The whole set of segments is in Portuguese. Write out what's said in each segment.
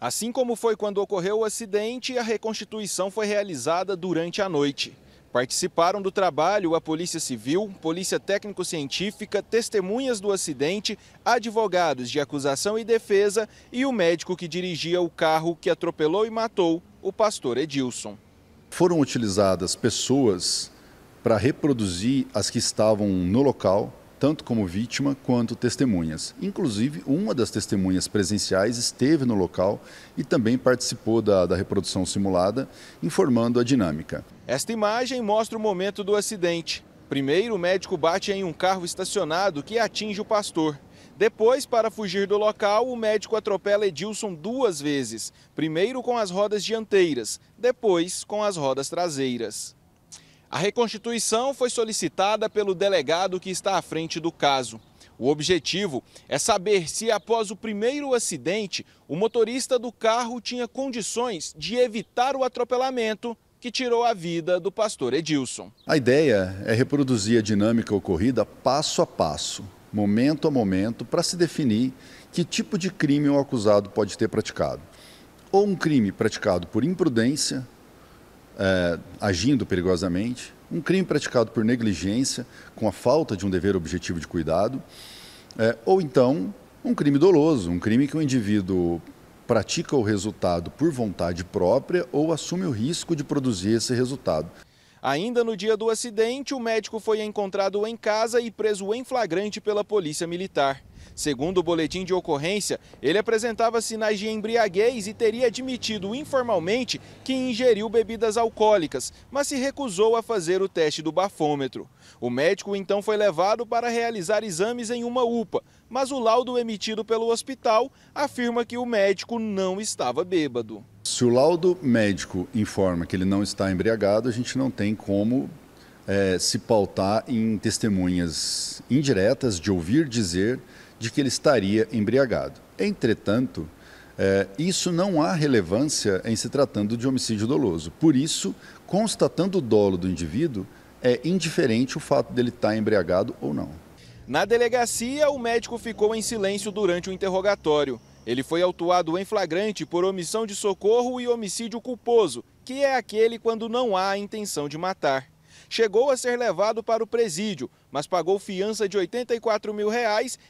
Assim como foi quando ocorreu o acidente, a reconstituição foi realizada durante a noite. Participaram do trabalho a Polícia Civil, Polícia Técnico-Científica, testemunhas do acidente, advogados de acusação e defesa e o médico que dirigia o carro que atropelou e matou o pastor Edilson. Foram utilizadas pessoas para reproduzir as que estavam no local, tanto como vítima quanto testemunhas. Inclusive, uma das testemunhas presenciais esteve no local e também participou da reprodução simulada, informando a dinâmica. Esta imagem mostra o momento do acidente. Primeiro, o médico bate em um carro estacionado que atinge o pastor. Depois, para fugir do local, o médico atropela Edilson duas vezes. Primeiro com as rodas dianteiras, depois com as rodas traseiras. A reconstituição foi solicitada pelo delegado que está à frente do caso. O objetivo é saber se, após o primeiro acidente, o motorista do carro tinha condições de evitar o atropelamento que tirou a vida do pastor Edilson. A ideia é reproduzir a dinâmica ocorrida passo a passo, momento a momento, para se definir que tipo de crime o acusado pode ter praticado. Ou um crime praticado por imprudência, agindo perigosamente, um crime praticado por negligência, com a falta de um dever objetivo de cuidado, ou então um crime doloso, um crime que o indivíduo pratica o resultado por vontade própria ou assume o risco de produzir esse resultado. Ainda no dia do acidente, o médico foi encontrado em casa e preso em flagrante pela Polícia Militar. Segundo o boletim de ocorrência, ele apresentava sinais de embriaguez e teria admitido informalmente que ingeriu bebidas alcoólicas, mas se recusou a fazer o teste do bafômetro. O médico então foi levado para realizar exames em uma UPA, mas o laudo emitido pelo hospital afirma que o médico não estava bêbado. Se o laudo médico informa que ele não está embriagado, a gente não tem como se pautar em testemunhas indiretas de ouvir dizer de que ele estaria embriagado. Entretanto, isso não há relevância em se tratando de homicídio doloso. Por isso, constatando o dolo do indivíduo, é indiferente o fato dele estar embriagado ou não. Na delegacia, o médico ficou em silêncio durante o interrogatório. Ele foi autuado em flagrante por omissão de socorro e homicídio culposo, que é aquele quando não há a intenção de matar. Chegou a ser levado para o presídio, mas pagou fiança de R$ 84 mil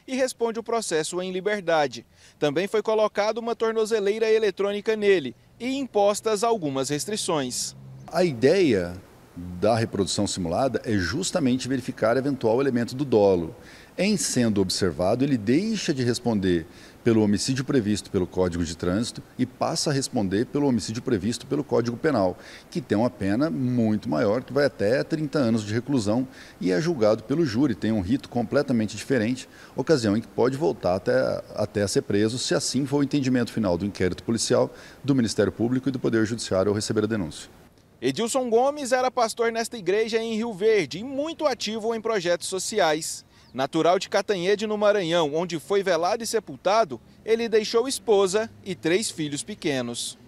e responde o processo em liberdade. Também foi colocada uma tornozeleira eletrônica nele e impostas algumas restrições. A ideia da reprodução simulada é justamente verificar eventual elemento do dolo. Em sendo observado, ele deixa de responder pelo homicídio previsto pelo Código de Trânsito e passa a responder pelo homicídio previsto pelo Código Penal, que tem uma pena muito maior, que vai até 30 anos de reclusão e é julgado pelo júri. Tem um rito completamente diferente, ocasião em que pode voltar até ser preso, se assim for o entendimento final do inquérito policial, do Ministério Público e do Poder Judiciário ao receber a denúncia. Edilson Gomes era pastor nesta igreja em Rio Verde e muito ativo em projetos sociais. Natural de Catanhede, no Maranhão, onde foi velado e sepultado, ele deixou esposa e 3 filhos pequenos.